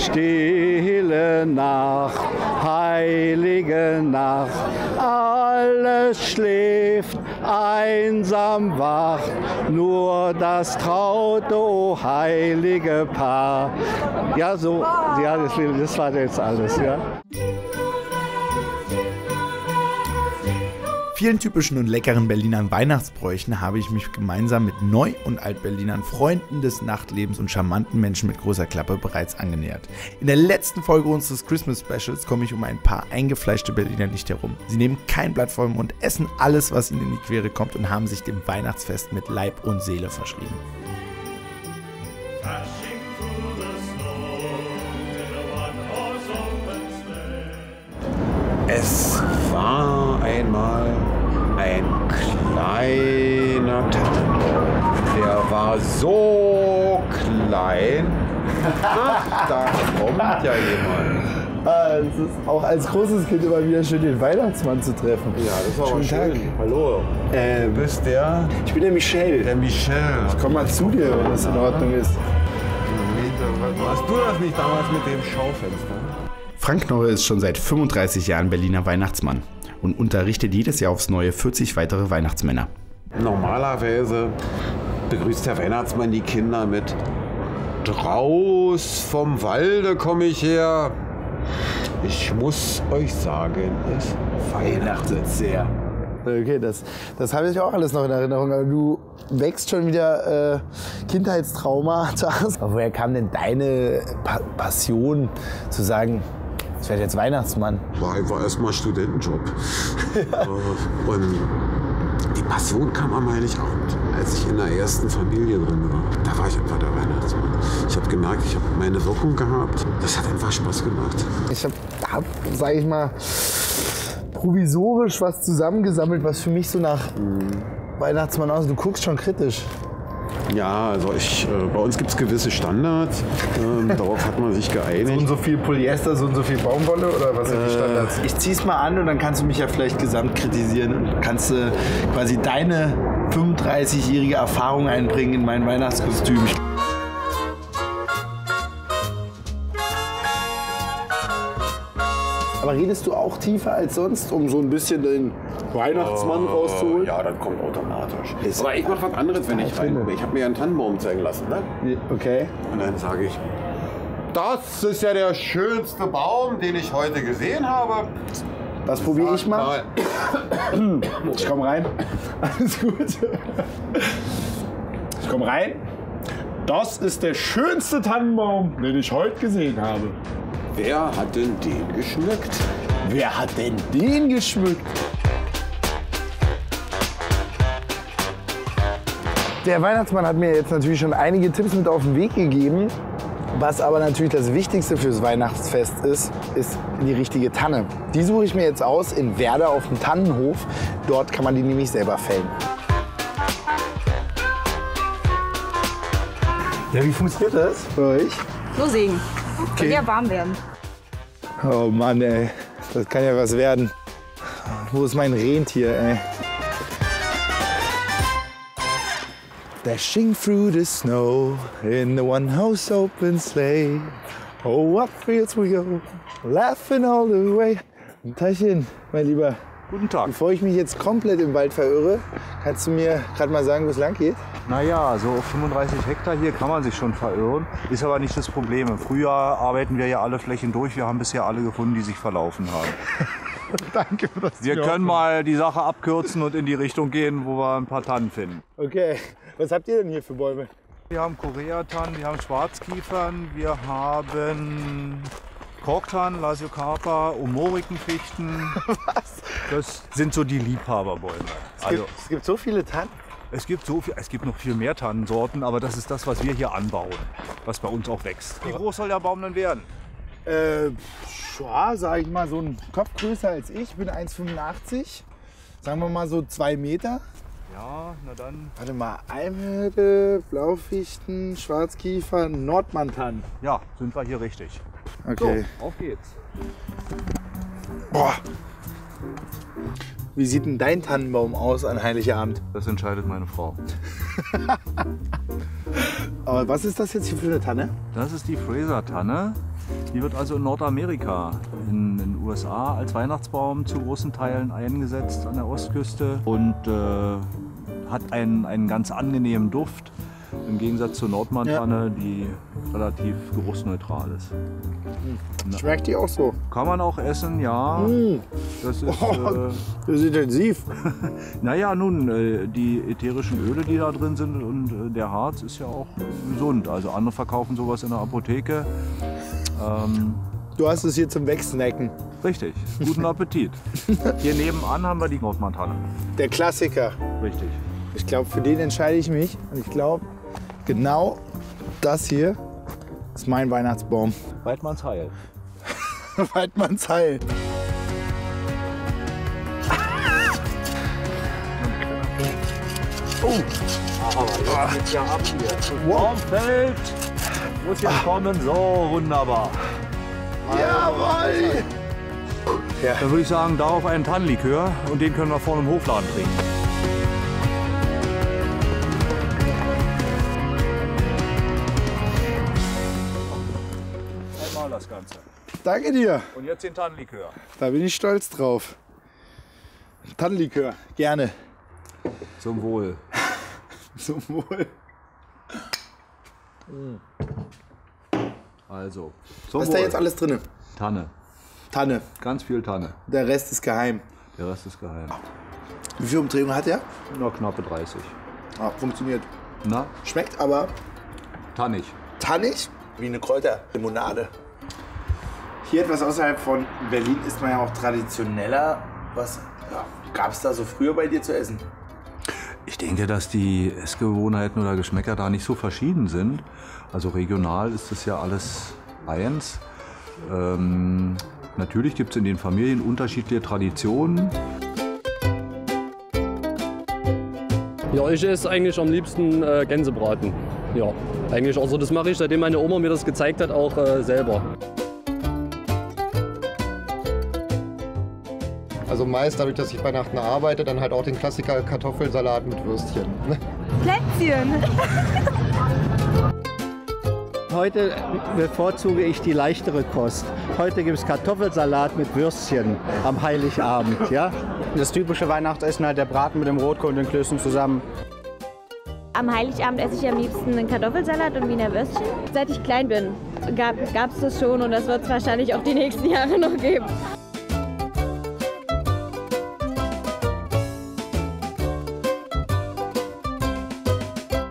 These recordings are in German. Stille Nacht, heilige Nacht, alles schläft, einsam wacht, nur das traute, o heilige Paar. Ja, so, ja, das war jetzt alles, ja. Vielen typischen und leckeren Berlinern Weihnachtsbräuchen habe ich mich gemeinsam mit Neu- und Alt-Berlinern, Freunden des Nachtlebens und charmanten Menschen mit großer Klappe bereits angenähert. In der letzten Folge unseres Christmas Specials komme ich um ein paar eingefleischte Berliner nicht herum. Sie nehmen kein Blatt vor den Mund, essen alles, was ihnen in die Quere kommt und haben sich dem Weihnachtsfest mit Leib und Seele verschrieben. Es war einmal ein kleiner Tannenbaum. Der war so klein. Ach, da kommt ja jemand. Es ist auch als großes Kind immer wieder schön, den Weihnachtsmann zu treffen. Ja, das ist auch schön. Tag. Hallo. Du bist der? Ich bin der Michel. Der Michel. Ich komm mal zu dir, wenn das in Ordnung ist. Warst du das nicht damals mit dem Schaufenster? Frank Knorre ist schon seit 35 Jahren Berliner Weihnachtsmann und unterrichtet jedes Jahr aufs Neue 40 weitere Weihnachtsmänner. Normalerweise begrüßt der Weihnachtsmann die Kinder mit „Draus vom Walde komme ich her. Ich muss euch sagen, es weihnachtet sehr." Okay, das habe ich auch alles noch in Erinnerung, aber du wächst schon wieder Kindheitstraumata. Aber woher kam denn deine Passion zu sagen, ich werde jetzt Weihnachtsmann? War erstmal Studentenjob. Und die Passion kam am Heiligabend, als ich in der ersten Familie drin war. Da war ich einfach der Weihnachtsmann. Ich habe gemerkt, ich habe meine Wirkung gehabt. Das hat einfach Spaß gemacht. Ich habe, sage ich mal, provisorisch was zusammengesammelt, was für mich so nach Weihnachtsmann aus. Du guckst schon kritisch. Ja, also bei uns gibt es gewisse Standards, darauf hat man sich geeinigt. So und so viel Polyester, so und so viel Baumwolle oder was sind die Standards? Ich zieh's mal an und dann kannst du mich ja vielleicht gesamt kritisieren und kannst quasi deine 35-jährige Erfahrung einbringen in mein Weihnachtskostüm. Aber redest du auch tiefer als sonst, um so ein bisschen den Weihnachtsmann rauszuholen? Ja, das kommt automatisch. Aber ich mache was anderes, wenn ich reinkomme. Ich habe mir einen Tannenbaum zeigen lassen, ne? Okay. Und dann sage ich, das ist ja der schönste Baum, den ich heute gesehen habe. Das probiere ich mal. Ich komme rein. Alles gut. Ich komme rein. Das ist der schönste Tannenbaum, den ich heute gesehen habe. Wer hat denn den geschmückt? Wer hat denn den geschmückt? Der Weihnachtsmann hat mir jetzt natürlich schon einige Tipps mit auf den Weg gegeben. Was aber natürlich das Wichtigste fürs Weihnachtsfest ist die richtige Tanne. Die suche ich mir jetzt aus in Werder auf dem Tannenhof. Dort kann man die nämlich selber fällen. Ja, wie funktioniert das bei euch? So sägen. Okay. Und ja, warm werden. Oh Mann, ey. Das kann ja was werden. Wo ist mein Rentier, ey? Dashing through the snow in the one house open sleigh. Oh, what fields we go, laughing all the way. Tachchen, mein Lieber. Guten Tag. Bevor ich mich jetzt komplett im Wald verirre, kannst du mir gerade mal sagen, wo es lang geht? Naja, so auf 35 Hektar hier kann man sich schon verirren, ist aber nicht das Problem. Im Frühjahr arbeiten wir ja alle Flächen durch, wir haben bisher alle gefunden, die sich verlaufen haben. Danke für das. Wir können mal die Sache abkürzen und in die Richtung gehen, wo wir ein paar Tannen finden. Okay, was habt ihr denn hier für Bäume? Wir haben Koreatannen, wir haben Schwarzkiefern, wir haben Korktannen, Lasiocarpa, Omorikenfichten. Was? Das sind so die Liebhaberbäume. Es gibt so viele Tannen? Es gibt noch viel mehr Tannensorten, aber das ist das, was wir hier anbauen, was bei uns auch wächst. Wie groß soll der Baum denn werden? Ja, sag ich mal, so ein Kopf größer als ich. Ich bin 1,85. Sagen wir mal so 2 Meter. Ja, na dann. Warte mal, Almhirte, Blaufichten, Schwarzkiefer, Nordmantann. Ja, sind wir hier richtig. Okay. So, auf geht's. Boah. Wie sieht denn dein Tannenbaum aus an Heiligabend? Das entscheidet meine Frau. Aber was ist das jetzt hier für eine Tanne? Das ist die Fraser-Tanne. Die wird also in Nordamerika, in den USA als Weihnachtsbaum zu großen Teilen eingesetzt an der Ostküste und hat einen ganz angenehmen Duft, im Gegensatz zur Nordmantanne, die relativ geruchsneutral ist. Schmeckt die auch so? Kann man auch essen, ja. Das ist, das ist intensiv. Naja, nun, die ätherischen Öle, die da drin sind und der Harz ist ja auch gesund. Also andere verkaufen sowas in der Apotheke. Du hast es hier zum Wegsnacken. Richtig. Guten Appetit. Hier nebenan haben wir die Nordmantanne. Der Klassiker. Richtig. Ich glaube, für den entscheide ich mich. Und ich glaube, genau das hier ist mein Weihnachtsbaum. Weidmanns Heil. Weidmanns Heil. Oh! Aber jetzt ja ab hier. Baumfeld! Muss jetzt kommen. So, wunderbar. Jawohl! Ja. Dann würde ich sagen, darauf einen Tannenlikör. Und den können wir vorne im Hofladen trinken. Das Ganze. Danke dir. Und jetzt den Tannenlikör. Da bin ich stolz drauf. Tannenlikör, gerne. Zum Wohl. Zum Wohl. Also. Was ist da jetzt alles drin? Tanne. Tanne. Ganz viel Tanne. Der Rest ist geheim. Der Rest ist geheim. Wie viel Umdrehung hat er? Nur knappe 30. Ah, funktioniert. Na? Schmeckt aber tannig. Tannig? Wie eine Kräuterlimonade. Hier etwas außerhalb von Berlin ist man ja auch traditioneller. Was gab es da so früher bei dir zu essen? Ich denke, dass die Essgewohnheiten oder Geschmäcker da nicht so verschieden sind. Also regional ist das ja alles eins. Natürlich gibt es in den Familien unterschiedliche Traditionen. Ja, ich esse eigentlich am liebsten Gänsebraten. Ja, eigentlich auch so. Das mache ich, seitdem meine Oma mir das gezeigt hat, auch selber. Also meist dadurch, dass ich Weihnachten arbeite, dann halt auch den Klassiker Kartoffelsalat mit Würstchen. Plätzchen! Heute bevorzuge ich die leichtere Kost. Heute gibt es Kartoffelsalat mit Würstchen am Heiligabend. Ja? Das typische Weihnachtsessen, halt der Braten mit dem Rotkohl und den Klößen zusammen. Am Heiligabend esse ich am liebsten einen Kartoffelsalat und Wiener Würstchen. Seit ich klein bin gab es das schon und das wird es wahrscheinlich auch die nächsten Jahre noch geben.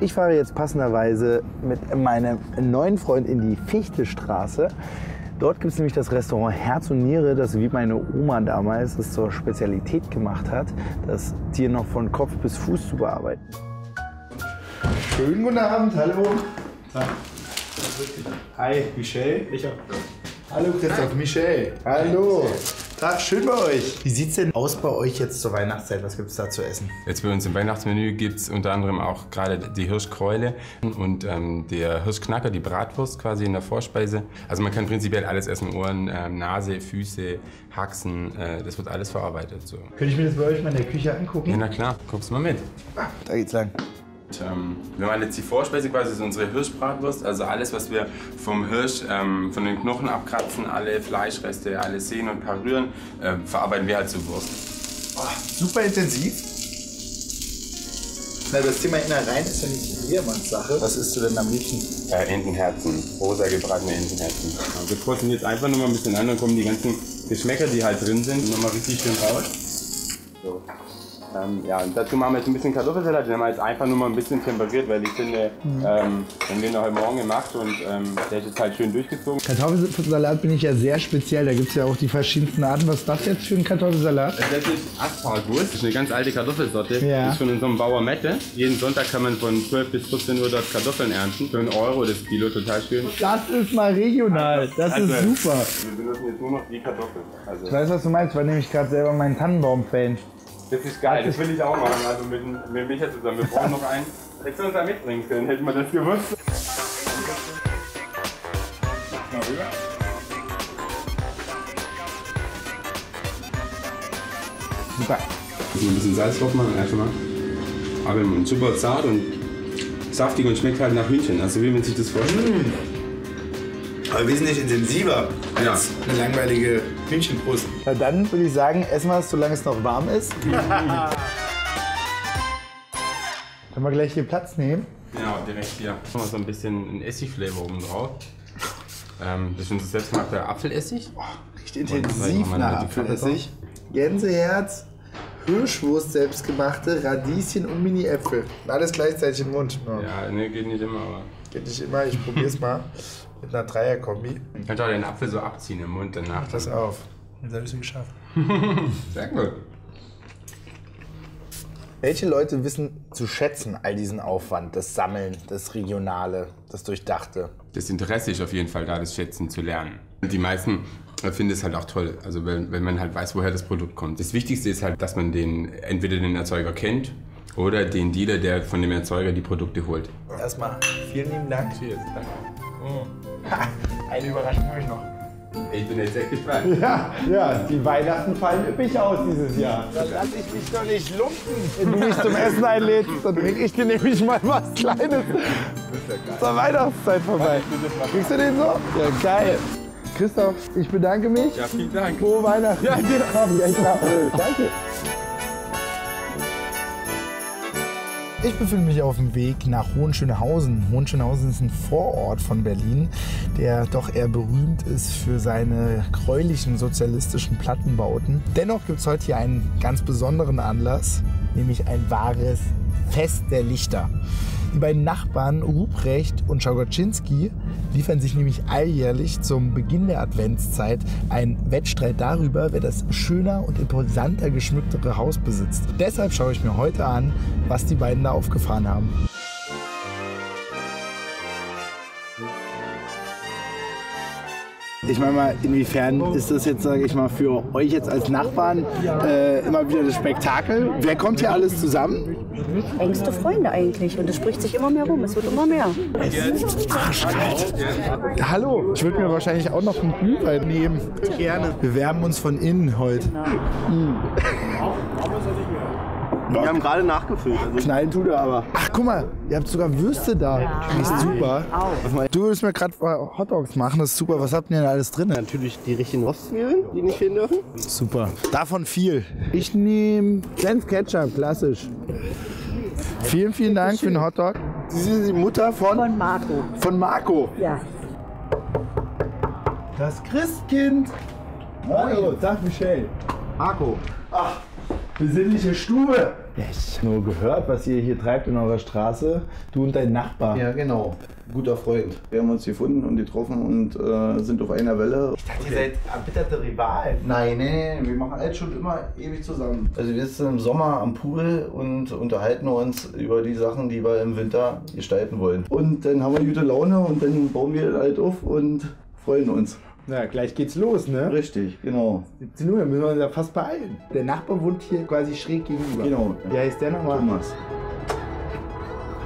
Ich fahre jetzt passenderweise mit meinem neuen Freund in die Fichtestraße. Dort gibt es nämlich das Restaurant Herz und Niere, das wie meine Oma damals das zur Spezialität gemacht hat, das Tier noch von Kopf bis Fuß zu bearbeiten. Schönen guten Abend, hallo. Hi, Michel. Hallo Christoph, Michel. Hallo. Tag, schön bei euch. Wie sieht's denn aus bei euch jetzt zur Weihnachtszeit? Was gibt's da zu essen? Jetzt bei uns im Weihnachtsmenü gibt's unter anderem auch gerade die Hirschkräule und der Hirschknacker, die Bratwurst quasi in der Vorspeise. Also man kann prinzipiell alles essen, Ohren, Nase, Füße, Haxen, das wird alles verarbeitet. So. Könnte ich mir das bei euch mal in der Küche angucken? Ja, na klar, kommst mal mit. Da geht's lang. Wir machen jetzt die Vorspeise quasi, ist unsere Hirschbratwurst, also alles, was wir vom Hirsch, von den Knochen abkratzen, alle Fleischreste, alle Sehnen und parieren, verarbeiten wir halt zur Wurst. Oh, super intensiv. Na, das Thema Innereien ist ja nicht jedermanns Sache. Was isst du denn am liebsten? Entenherzen, rosa gebratene Entenherzen. Wir kosten jetzt einfach nochmal ein bisschen an, dann kommen die ganzen Geschmäcker, die halt drin sind, nochmal richtig schön raus. So. Ja, und dazu machen wir jetzt ein bisschen Kartoffelsalat, den haben wir jetzt einfach nur mal ein bisschen temperiert, weil ich finde, wenn wir ihn heute Morgen gemacht und der ist jetzt halt schön durchgezogen. Kartoffelsalat bin ich ja sehr speziell, da gibt es ja auch die verschiedensten Arten. Was ist das jetzt für ein Kartoffelsalat? Das ist Aspargus, das ist eine ganz alte Kartoffelsorte, ja. Ist von unserem Bauer Mette. Jeden Sonntag kann man von 12 bis 14 Uhr dort Kartoffeln ernten, für 1 Euro das Kilo, total schön. Das ist mal regional, das ist super. Wir benutzen jetzt nur noch die Kartoffeln. Also. Ich weiß, was du meinst, weil nämlich gerade selber meinen Tannenbaum-Fan. Das ist geil, das will ich auch machen, also mit Micha zusammen. Wir brauchen noch einen. Hättest du uns da mitbringen können, hätten wir das gewusst. Super. Ein bisschen Salz drauf machen, einfach mal. Aber super zart und saftig und schmeckt halt nach Hühnchen, also wie man sich das vorstellt. aber wesentlich intensiver als eine langweilige Hühnchenbrust. Na dann würde ich sagen, essen wir es, solange es noch warm ist. Können wir gleich hier Platz nehmen? Genau, direkt hier. Machen wir so ein bisschen einen Essig-Flavor oben drauf. Das ist selbstgemachter Apfelessig. Oh, riecht intensiv nach Apfelessig. Gänseherz, Hirschwurst selbstgemachte, Radieschen und Mini-Äpfel. Alles gleichzeitig im Mund. Oh. Ja, ne, geht nicht immer, aber... Geht nicht immer, ich probier's mal. Mit einer Dreier-Kombi. Kannst auch den Apfel so abziehen im Mund danach. Mach das auf. Jetzt hab ich's geschafft. Sehr gut. Welche Leute wissen zu schätzen all diesen Aufwand, das Sammeln, das Regionale, das Durchdachte? Das Interesse ist auf jeden Fall da, das Schätzen zu lernen. Und die meisten finden es halt auch toll, also wenn man halt weiß, woher das Produkt kommt. Das Wichtigste ist halt, dass man entweder den Erzeuger kennt oder den Dealer, der von dem Erzeuger die Produkte holt. Erstmal vielen lieben Dank. Cheers. Danke. Oh. Ha, eine Überraschung habe ich noch. Ich bin jetzt echt gespannt. Ja, ja, die Weihnachten fallen üppig aus dieses Jahr. Das lasse ich mich doch nicht lumpen. Wenn du mich zum Essen einlädst, dann bringe ich dir nämlich mal was Kleines. Zur Weihnachtszeit vorbei. Kriegst du den so? Ja, geil. Christoph, ich bedanke mich. Ja, vielen Dank. Frohe Weihnachten. Ja, genau. Ja, klar. Danke. Ich befinde mich auf dem Weg nach Hohenschönhausen. Hohenschönhausen ist ein Vorort von Berlin, der doch eher berühmt ist für seine gräulichen sozialistischen Plattenbauten. Dennoch gibt es heute hier einen ganz besonderen Anlass, nämlich ein wahres Fest der Lichter. Die beiden Nachbarn Ruprecht und Schaugotschinski liefern sich nämlich alljährlich zum Beginn der Adventszeit einen Wettstreit darüber, wer das schöner und imposanter geschmücktere Haus besitzt. Deshalb schaue ich mir heute an, was die beiden da aufgefahren haben. Ich meine mal, inwiefern ist das jetzt, sage ich mal, für euch jetzt als Nachbarn immer wieder das Spektakel? Wer kommt hier alles zusammen? Engste Freunde eigentlich und es spricht sich immer mehr rum, es wird immer mehr. Es ist arschkalt. Hallo, ich würde mir wahrscheinlich auch noch einen Glühwein nehmen. Gerne. Wir wärmen uns von innen heute. Wir haben gerade nachgefüllt. Also knallen tut er aber. Ach guck mal, ihr habt sogar Würste da. Ja. Das ist super. Du würdest mir gerade Hotdogs machen, das ist super. Was habt ihr denn alles drin? Natürlich die richtigen Rostmühlen, die nicht fehlen dürfen. Super. Davon viel. Ich nehme Senf Ketchup, klassisch. Vielen, vielen Dank für den Hotdog. Sie sind die Mutter von? Von Marco. Von Marco? Ja. Das Christkind. Hallo, sag Michelle. Marco. Ach. Besinnliche Stube. Ich habe nur gehört, was ihr hier treibt in eurer Straße. Du und dein Nachbar. Ja, genau. Guter Freund. Wir haben uns gefunden und getroffen und sind auf einer Welle. Ich dachte, ihr seid erbitterte Rivalen. Nein, nein, wir machen alles schon immer ewig zusammen. Also wir sitzen im Sommer am Pool und unterhalten uns über die Sachen, die wir im Winter gestalten wollen. Und dann haben wir gute Laune und dann bauen wir alles auf und freuen uns. Na, gleich geht's los, ne? Richtig, genau. 17 Uhr, müssen wir uns ja fast beeilen. Der Nachbar wohnt hier quasi schräg gegenüber. Genau. Wie heißt der nochmal? Thomas.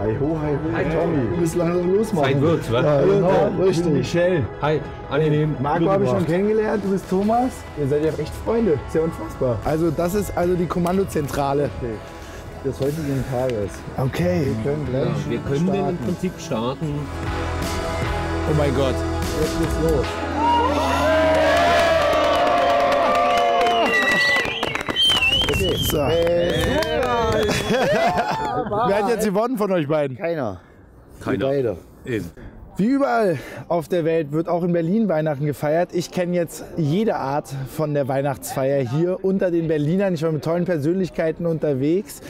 Hi ho, hi ho. Hi Tommy. Wir müssen langsam losmachen. Zeit wird's, was? Ja, genau, richtig. Michelle. Hi, angenehm. Marco habe ich schon kennengelernt, du bist Thomas. Ihr seid ja echt Freunde, ist ja unfassbar. Also das ist also die Kommandozentrale. Okay. Des heutigen Tages. Okay. Wir können gleich starten. Wir können im Prinzip starten. Oh mein Gott. Jetzt geht's los. So. Wer hat jetzt gewonnen von euch beiden? Keiner. Keiner. Wie überall auf der Welt wird auch in Berlin Weihnachten gefeiert. Ich kenne jetzt jede Art von der Weihnachtsfeier hier unter den Berlinern. Ich war mit tollen Persönlichkeiten unterwegs.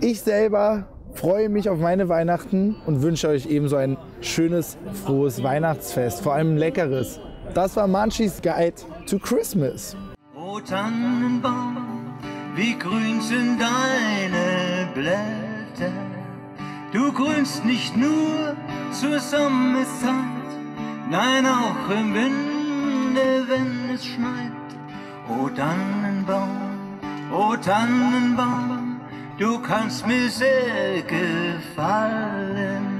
Ich selber freue mich auf meine Weihnachten und wünsche euch ebenso ein schönes, frohes Weihnachtsfest. Vor allem ein leckeres. Das war MUNCHIES Guide to Christmas. Oh Tannenbaum, wie grün sind deine Blätter, du grünst nicht nur zur Sommerzeit, nein auch im Winde, wenn es schneit. O Tannenbaum, du kannst mir sehr gefallen.